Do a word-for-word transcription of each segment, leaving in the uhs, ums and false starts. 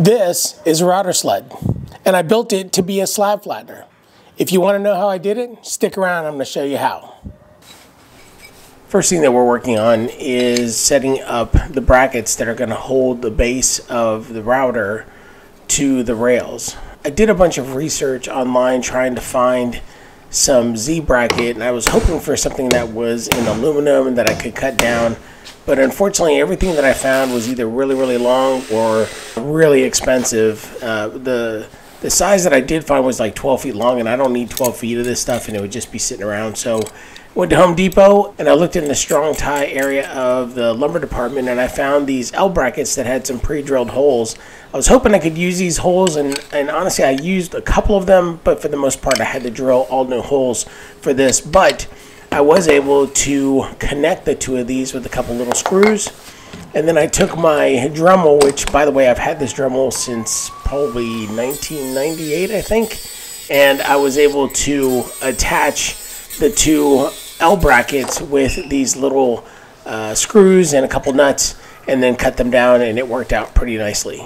This is a router sled, and I built it to be a slab flattener. If you want to know how I did it, stick around, I'm going to show you how. First thing that we're working on is setting up the brackets that are going to hold the base of the router to the rails. I did a bunch of research online trying to find some Z-bracket, and I was hoping for something that was in aluminum that I could cut down. But unfortunately, everything that I found was either really, really long or really expensive. Uh, the the size that I did find was like twelve feet long, and I don't need twelve feet of this stuff, and it would just be sitting around. So I went to Home Depot, and I looked in the strong tie area of the lumber department, and I found these L brackets that had some pre-drilled holes. I was hoping I could use these holes, and, and honestly, I used a couple of them, but for the most part, I had to drill all new holes for this. But I was able to connect the two of these with a couple little screws, and then I took my Dremel, which, by the way, I've had this Dremel since probably nineteen ninety-eight, I think, and I was able to attach the two L brackets with these little uh, screws and a couple nuts, and then cut them down, and it worked out pretty nicely.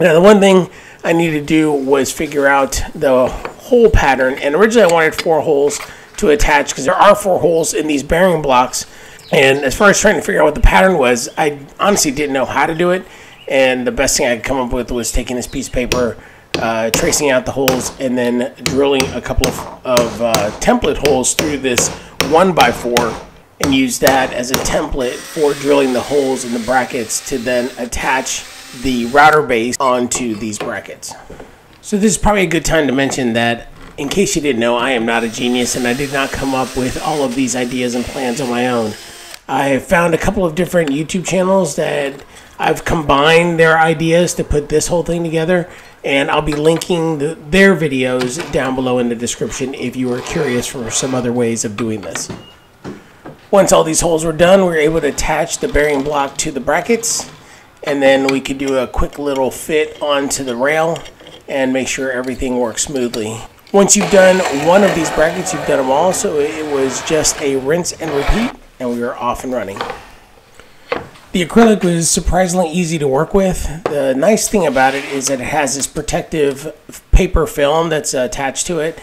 Now, the one thing I needed to do was figure out the hole pattern, and originally I wanted four holes to attach because there are four holes in these bearing blocks. And as far as trying to figure out what the pattern was, I honestly didn't know how to do it, and the best thing I could come up with was taking this piece of paper, uh, tracing out the holes, and then drilling a couple of, of uh, template holes through this one by four and use that as a template for drilling the holes in the brackets to then attach the router base onto these brackets. So this is probably a good time to mention that, in case you didn't know, I am not a genius, and I did not come up with all of these ideas and plans on my own. I found a couple of different YouTube channels that I've combined their ideas to put this whole thing together, and I'll be linking the, their videos down below in the description if you are curious for some other ways of doing this. Once all these holes were done, we were able to attach the bearing block to the brackets, and then we could do a quick little fit onto the rail and make sure everything works smoothly. Once you've done one of these brackets, you've done them all, so it was just a rinse and repeat, and we were off and running. The acrylic was surprisingly easy to work with. The nice thing about it is that it has this protective paper film that's attached to it,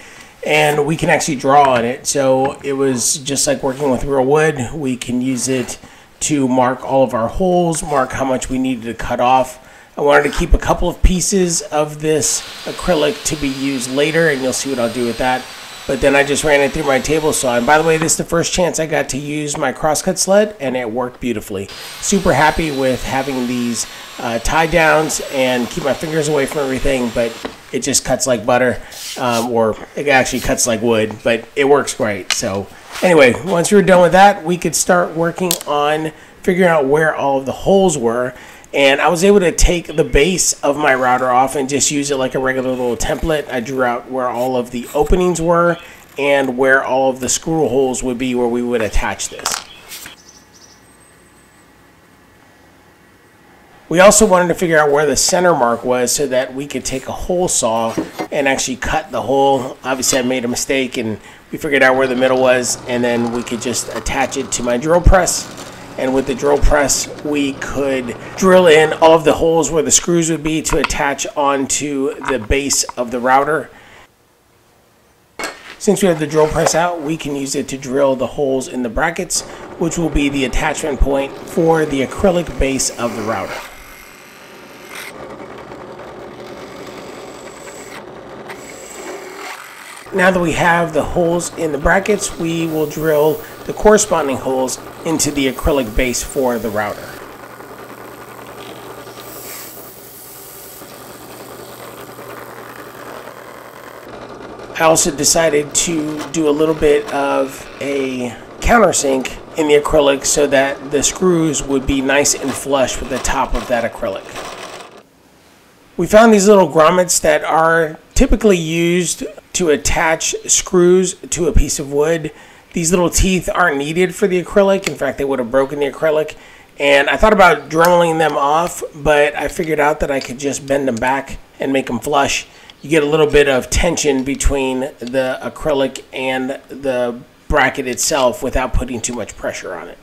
and we can actually draw on it. So it was just like working with real wood. We can use it to mark all of our holes, mark how much we needed to cut off. I wanted to keep a couple of pieces of this acrylic to be used later, and you'll see what I'll do with that. But then I just ran it through my table saw. And by the way, this is the first chance I got to use my crosscut sled, and it worked beautifully. Super happy with having these uh, tie downs and keep my fingers away from everything, but it just cuts like butter, um, or it actually cuts like wood, but it works great. So anyway, once we were done with that, we could start working on figuring out where all of the holes were. And I was able to take the base of my router off and just use it like a regular little template. I drew out where all of the openings were and where all of the screw holes would be where we would attach this. We also wanted to figure out where the center mark was so that we could take a hole saw and actually cut the hole. Obviously, I made a mistake, and we figured out where the middle was, and then we could just attach it to my drill press. And with the drill press, we could drill in all of the holes where the screws would be to attach onto the base of the router. Since we have the drill press out, we can use it to drill the holes in the brackets, which will be the attachment point for the acrylic base of the router. Now that we have the holes in the brackets, we will drill the corresponding holes into the acrylic base for the router. I also decided to do a little bit of a countersink in the acrylic so that the screws would be nice and flush with the top of that acrylic. We found these little grommets that are typically used to attach screws to a piece of wood. These little teeth aren't needed for the acrylic. In fact, they would have broken the acrylic. And I thought about dremeling them off, but I figured out that I could just bend them back and make them flush. You get a little bit of tension between the acrylic and the bracket itself without putting too much pressure on it.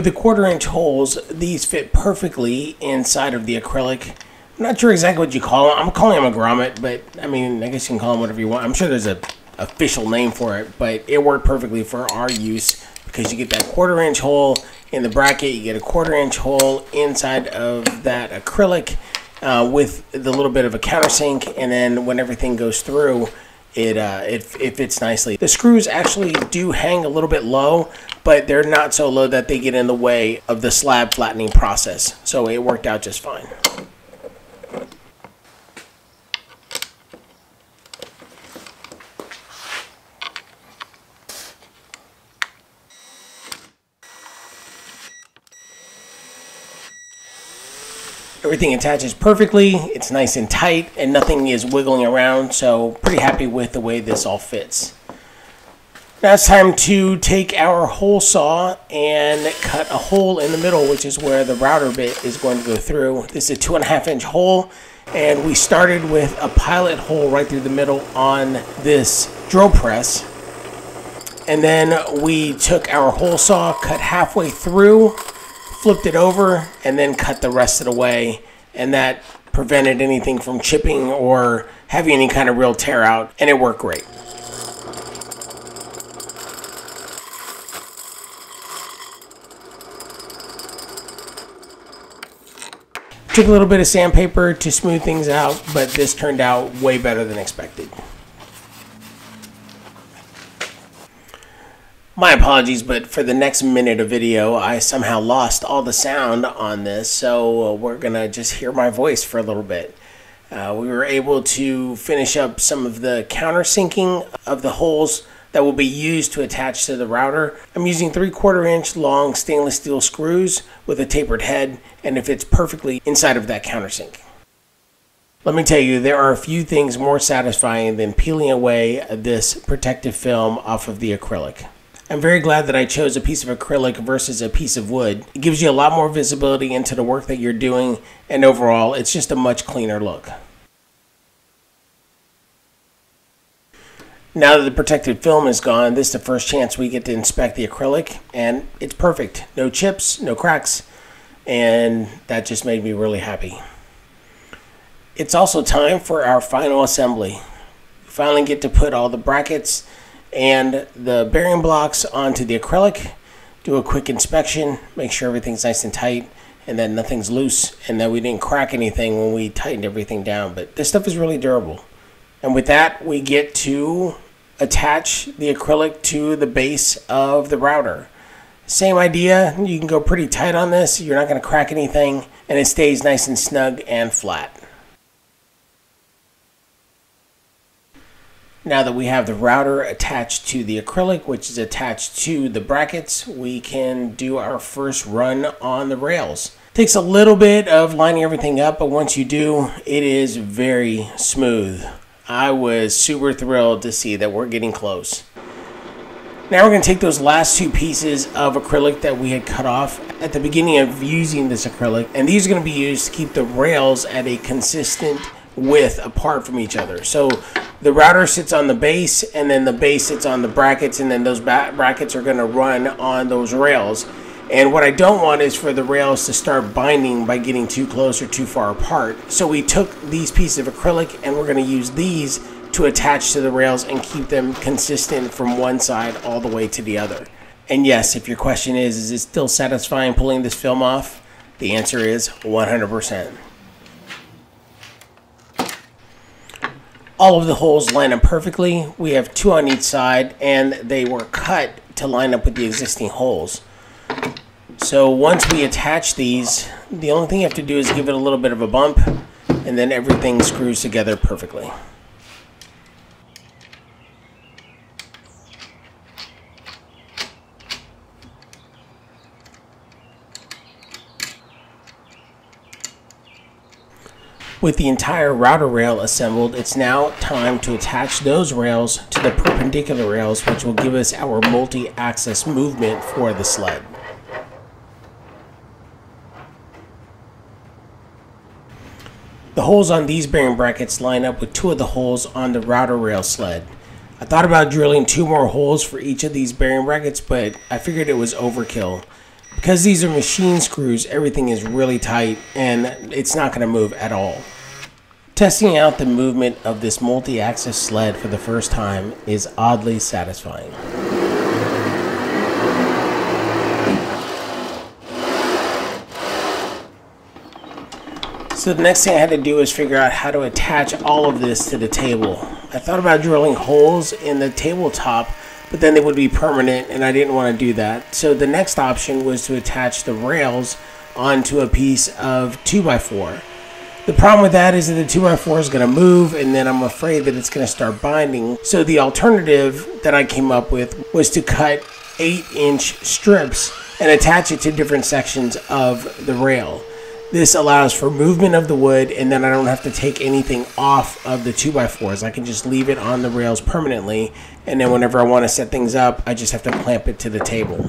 With the quarter inch holes, these fit perfectly inside of the acrylic. I'm not sure exactly what you call them. I'm calling them a grommet, but I mean, I guess you can call them whatever you want. I'm sure there's a official name for it, but it worked perfectly for our use because you get that quarter inch hole in the bracket, you get a quarter inch hole inside of that acrylic uh, with the little bit of a countersink, and then when everything goes through, it, uh, it, it fits nicely. The screws actually do hang a little bit low, but they're not so low that they get in the way of the slab flattening process, so it worked out just fine. Everything attaches perfectly, it's nice and tight, and nothing is wiggling around, so pretty happy with the way this all fits. Now it's time to take our hole saw and cut a hole in the middle, which is where the router bit is going to go through. This is a two and a half inch hole, and we started with a pilot hole right through the middle on this drill press. And then we took our hole saw, cut halfway through, flipped it over, and then cut the rest of the way, and that prevented anything from chipping or having any kind of real tear out, and it worked great. Took a little bit of sandpaper to smooth things out, but this turned out way better than expected. My apologies, but for the next minute of video, I somehow lost all the sound on this, so we're gonna just hear my voice for a little bit. Uh, we were able to finish up some of the countersinking of the holes that will be used to attach to the router. I'm using three quarter inch long stainless steel screws with a tapered head, and it fits perfectly inside of that countersink. Let me tell you, there are a few things more satisfying than peeling away this protective film off of the acrylic. I'm very glad that I chose a piece of acrylic versus a piece of wood. It gives you a lot more visibility into the work that you're doing, and overall, it's just a much cleaner look. Now that the protective film is gone, this is the first chance we get to inspect the acrylic, and it's perfect. No chips, no cracks, and that just made me really happy. It's also time for our final assembly. We finally get to put all the brackets and the bearing blocks onto the acrylic, do a quick inspection, make sure everything's nice and tight and that nothing's loose and that we didn't crack anything when we tightened everything down. But this stuff is really durable. And with that, we get to attach the acrylic to the base of the router. Same idea, you can go pretty tight on this, you're not going to crack anything, and it stays nice and snug and flat. Now that we have the router attached to the acrylic, which is attached to the brackets, we can do our first run on the rails. Takes a little bit of lining everything up, but once you do, it is very smooth. I was super thrilled to see that we're getting close. Now we're going to take those last two pieces of acrylic that we had cut off at the beginning of using this acrylic, and these are going to be used to keep the rails at a consistent width apart from each other. So the router sits on the base, and then the base sits on the brackets, and then those brackets are going to run on those rails. And what I don't want is for the rails to start binding by getting too close or too far apart. So we took these pieces of acrylic, and we're going to use these to attach to the rails and keep them consistent from one side all the way to the other. And yes, if your question is, is it still satisfying pulling this film off? The answer is one hundred percent. All of the holes line up perfectly. We have two on each side, and they were cut to line up with the existing holes. So once we attach these, the only thing you have to do is give it a little bit of a bump, and then everything screws together perfectly. With the entire router rail assembled, it's now time to attach those rails to the perpendicular rails, which will give us our multi-axis movement for the sled. The holes on these bearing brackets line up with two of the holes on the router rail sled. I thought about drilling two more holes for each of these bearing brackets, but I figured it was overkill. because these are machine screws, everything is really tight and it's not going to move at all. Testing out the movement of this multi-axis sled for the first time is oddly satisfying. So the next thing I had to do was figure out how to attach all of this to the table. I thought about drilling holes in the tabletop, but then they would be permanent and I didn't want to do that. So the next option was to attach the rails onto a piece of two by four. The problem with that is that the two by four is going to move, and then I'm afraid that it's going to start binding. So the alternative that I came up with was to cut eight inch strips and attach it to different sections of the rail. This allows for movement of the wood, and then I don't have to take anything off of the two by fours. I can just leave it on the rails permanently, and then whenever I want to set things up, I just have to clamp it to the table.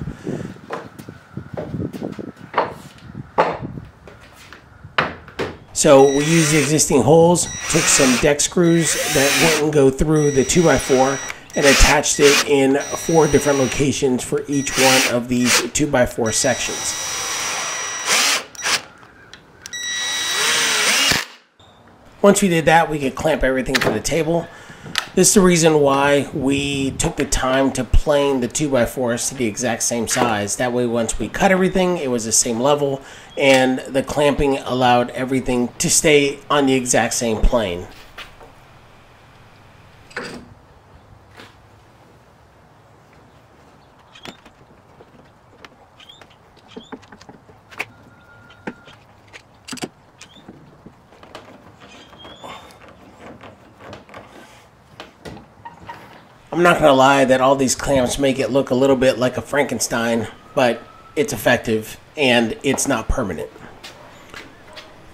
So we used the existing holes, took some deck screws that wouldn't go through the two by four, and attached it in four different locations for each one of these two by four sections. Once we did that, we could clamp everything to the table. This is the reason why we took the time to plane the two by fours to the exact same size. That way, once we cut everything, it was the same level, and the clamping allowed everything to stay on the exact same plane. I'm not gonna lie that all these clamps make it look a little bit like a Frankenstein, but it's effective and it's not permanent.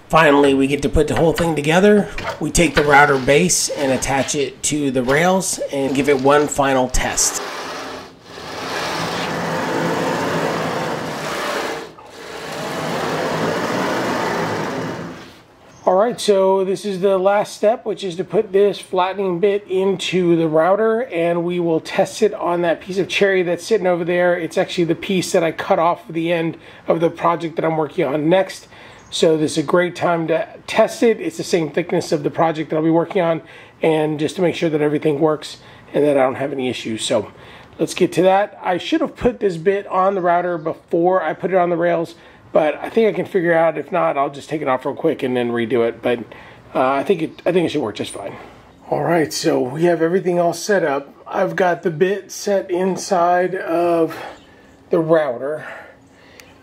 Finally, we get to put the whole thing together. We take the router base and attach it to the rails and give it one final test. Alright, so this is the last step, which is to put this flattening bit into the router, and we will test it on that piece of cherry that's sitting over there. It's actually the piece that I cut off the end of the project that I'm working on next. So this is a great time to test it. It's the same thickness of the project that I'll be working on, and just to make sure that everything works and that I don't have any issues. So let's get to that. I should have put this bit on the router before I put it on the rails, but I think I can figure out. If not, I'll just take it off real quick and then redo it. But uh, I think it I think it should work just fine. All right, so we have everything all set up. I've got the bit set inside of the router,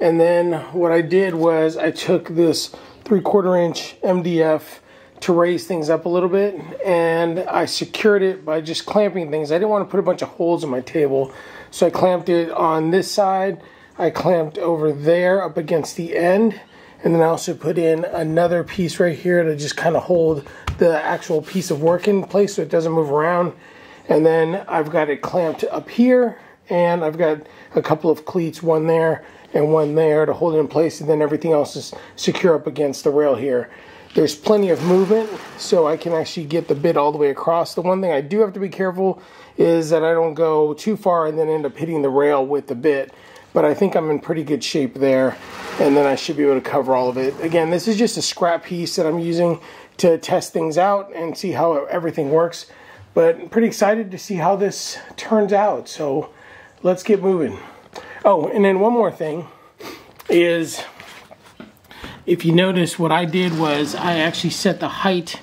and then what I did was I took this three quarter inch M D F to raise things up a little bit, and I secured it by just clamping things. I didn't want to put a bunch of holes in my table, so I clamped it on this side. I clamped over there up against the end, and then I also put in another piece right here to just kind of hold the actual piece of work in place so it doesn't move around. And then I've got it clamped up here, and I've got a couple of cleats, one there and one there, to hold it in place, and then everything else is secure up against the rail here. There's plenty of movement, so I can actually get the bit all the way across. The one thing I do have to be careful is that I don't go too far and then end up hitting the rail with the bit. But I think I'm in pretty good shape there, and then I should be able to cover all of it. Again, this is just a scrap piece that I'm using to test things out and see how everything works, but I'm pretty excited to see how this turns out, so let's get moving. Oh, and then one more thing is, if you notice, what I did was I actually set the height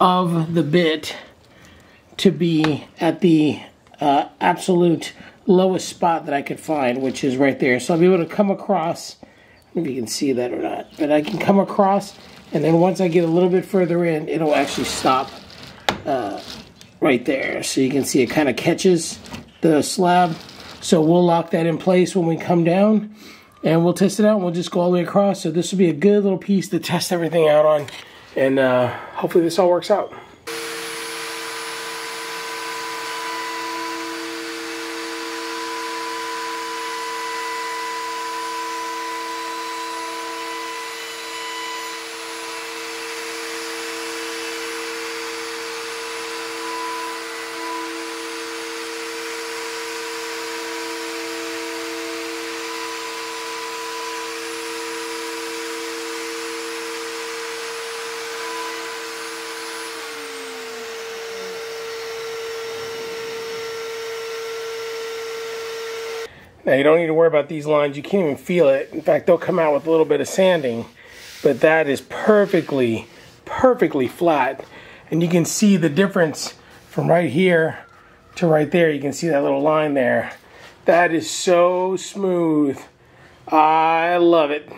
of the bit to be at the uh, absolute lowest spot that I could find, which is right there. So I'll be able to come across. I don't know if you can see that or not, but I can come across, and then once I get a little bit further in, it'll actually stop uh, right there. So you can see it kind of catches the slab. So we'll lock that in place when we come down, and we'll test it out, and we'll just go all the way across. So this will be a good little piece to test everything out on, and uh, hopefully this all works out. Now you don't need to worry about these lines. You can't even feel it. In fact, they'll come out with a little bit of sanding, but that is perfectly, perfectly flat. And you can see the difference from right here to right there. You can see that little line there. That is so smooth. I love it.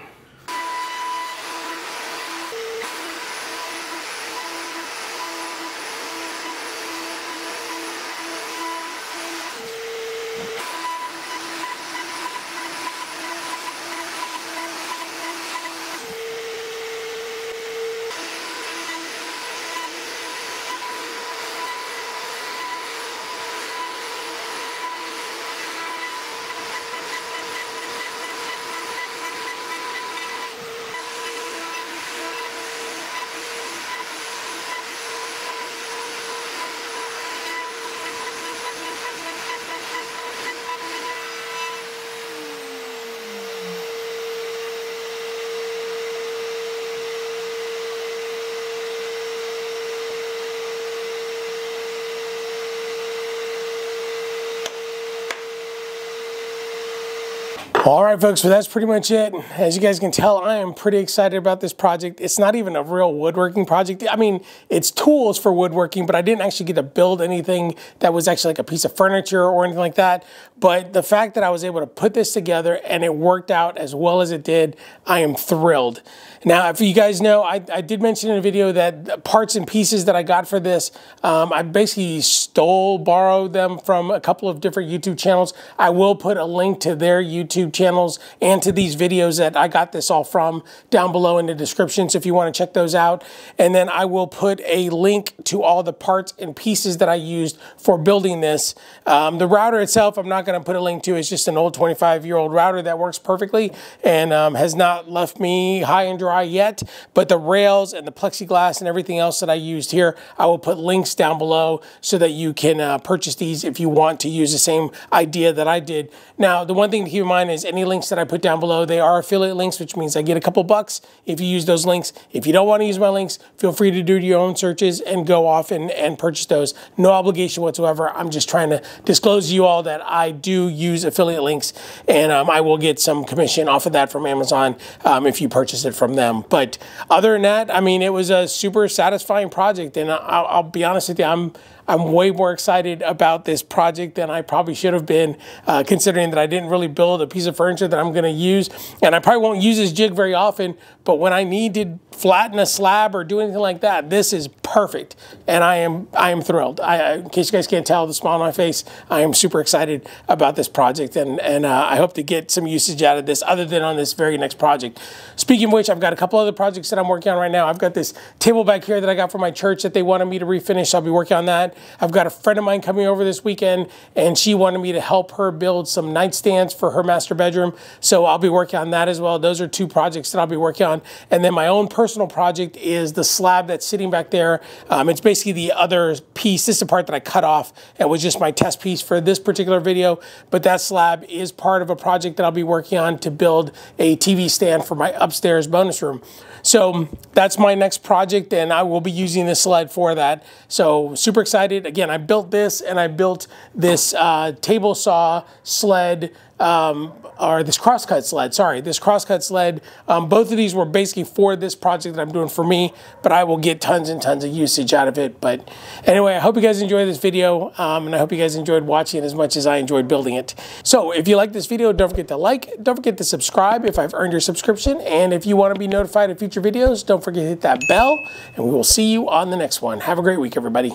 All right, folks, well, that's pretty much it. As you guys can tell, I am pretty excited about this project. It's not even a real woodworking project. I mean, it's tools for woodworking, but I didn't actually get to build anything that was actually like a piece of furniture or anything like that. But the fact that I was able to put this together and it worked out as well as it did, I am thrilled. Now, if you guys know, I, I did mention in a video that the parts and pieces that I got for this, um, I basically stole, borrowed them from a couple of different YouTube channels. I will put a link to their YouTube channels and to these videos that I got this all from down below in the description, so if you want to check those out. And then I will put a link to all the parts and pieces that I used for building this. Um, the router itself, I'm not going to put a link to. It's just an old twenty-five year old router that works perfectly and um, has not left me high and dry yet, but the rails and the plexiglass and everything else that I used here, I will put links down below so that you can uh, purchase these if you want to use the same idea that I did. Now, the one thing to keep in mind is any links that I put down below, they are affiliate links, which means I get a couple bucks if you use those links. If you don't want to use my links, feel free to do your own searches and go off and, and purchase those. No obligation whatsoever. I'm just trying to disclose to you all that I do use affiliate links, and um, I will get some commission off of that from Amazon um, if you purchase it from them. But other than that, I mean, it was a super satisfying project, and I'll, I'll be honest with you, I'm I'm way more excited about this project than I probably should have been, uh, considering that I didn't really build a piece of furniture that I'm going to use. And I probably won't use this jig very often, but when I need to flatten a slab or do anything like that, this is perfect. And I am I am thrilled. I, in case you guys can't tell, the smile on my face, I am super excited about this project. And, and uh, I hope to get some usage out of this other than on this very next project. Speaking of which, I've got a couple other projects that I'm working on right now. I've got this table back here that I got from my church that they wanted me to refinish, so I'll be working on that. I've got a friend of mine coming over this weekend, and she wanted me to help her build some nightstands for her master bedroom, so I'll be working on that as well. Those are two projects that I'll be working on. And then my own personal project is the slab that's sitting back there. Um, it's basically the other piece. This is the part that I cut off and was just my test piece for this particular video, but that slab is part of a project that I'll be working on to build a T V stand for my upstairs bonus room. So that's my next project, and I will be using this sled for that. So super excited. Again, I built this, and I built this uh, table saw sled, um, or this crosscut sled, sorry, this crosscut sled. Um, both of these were basically for this project that I'm doing for me, but I will get tons and tons of usage out of it. But anyway, I hope you guys enjoyed this video, um, and I hope you guys enjoyed watching it as much as I enjoyed building it. So if you like this video, don't forget to like, don't forget to subscribe if I've earned your subscription, and if you want to be notified of future videos, don't forget to hit that bell, and we will see you on the next one. Have a great week, everybody.